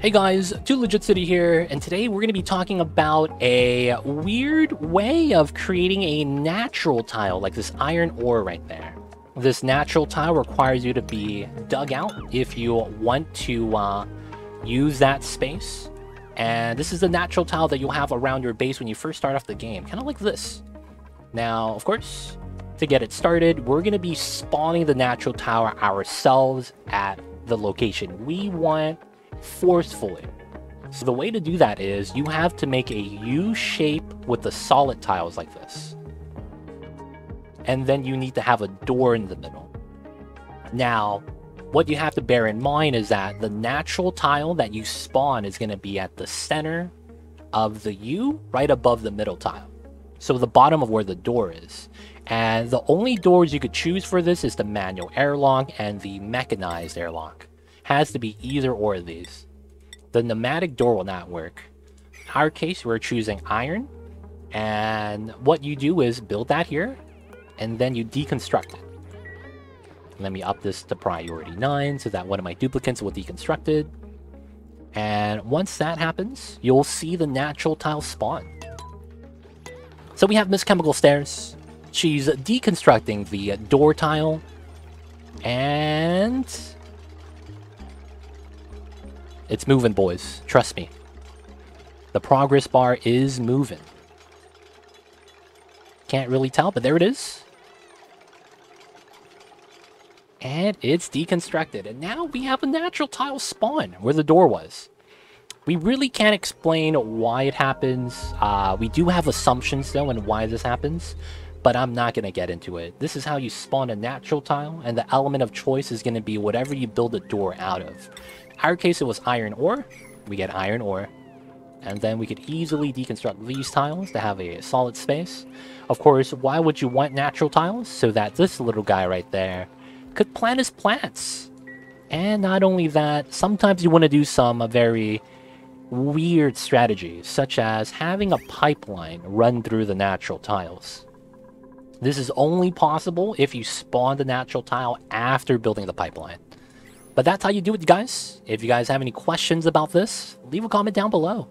Hey guys, 2LegitCity here, and today we're going to be talking about a weird way of creating a natural tile, like this iron ore right there. This natural tile requires you to be dug out if you want to use that space. And this is the natural tile that you'll have around your base when you first start off the game, kind of like this. Now, of course, to get it started, we're going to be spawning the natural tile ourselves at the location we want forcefully. So the way to do that is you have to make a U shape with the solid tiles like this. And then you need to have a door in the middle. Now, what you have to bear in mind is that the natural tile that you spawn is going to be at the center of the U, right above the middle tile. So the bottom of where the door is. And the only doors you could choose for this is the manual airlock and the mechanized airlock. Has to be either or of these. The pneumatic door will not work. In our case, we're choosing iron, and what you do is build that here, and then you deconstruct it. Let me up this to priority 9 so that one of my duplicates will deconstruct it. And once that happens, you'll see the natural tile spawn. So we have Miss Chemical Stairs. She's deconstructing the door tile, and it's moving, boys. Trust me. The progress bar is moving. Can't really tell, but there it is. And it's deconstructed. And now we have a natural tile spawn where the door was. We really can't explain why it happens. We do have assumptions, though, and why this happens. But I'm not going to get into it. This is how you spawn a natural tile, and the element of choice is going to be whatever you build a door out of. In our case, it was iron ore. We get iron ore. And then we could easily deconstruct these tiles to have a solid space. Of course, why would you want natural tiles? So that this little guy right there could plant his plants. And not only that, sometimes you want to do some very weird strategies, such as having a pipeline run through the natural tiles. This is only possible if you spawn the natural tile after building the pipeline. But that's how you do it, guys. If you guys have any questions about this, leave a comment down below.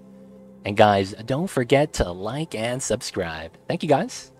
And guys, don't forget to like and subscribe. Thank you, guys.